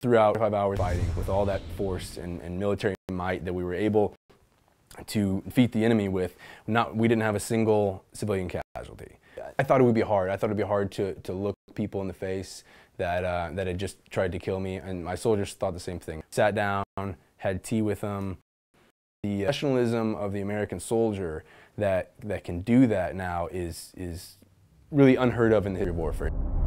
throughout 5 hours fighting with all that force and military might that we were able to defeat the enemy with, we didn't have a single civilian casualty. I thought it would be hard. I thought it would be hard to look people in the face that had just tried to kill me, and my soldiers thought the same thing. Sat down, had tea with them. The professionalism of the American soldier that can do that now is really unheard of in the history of warfare.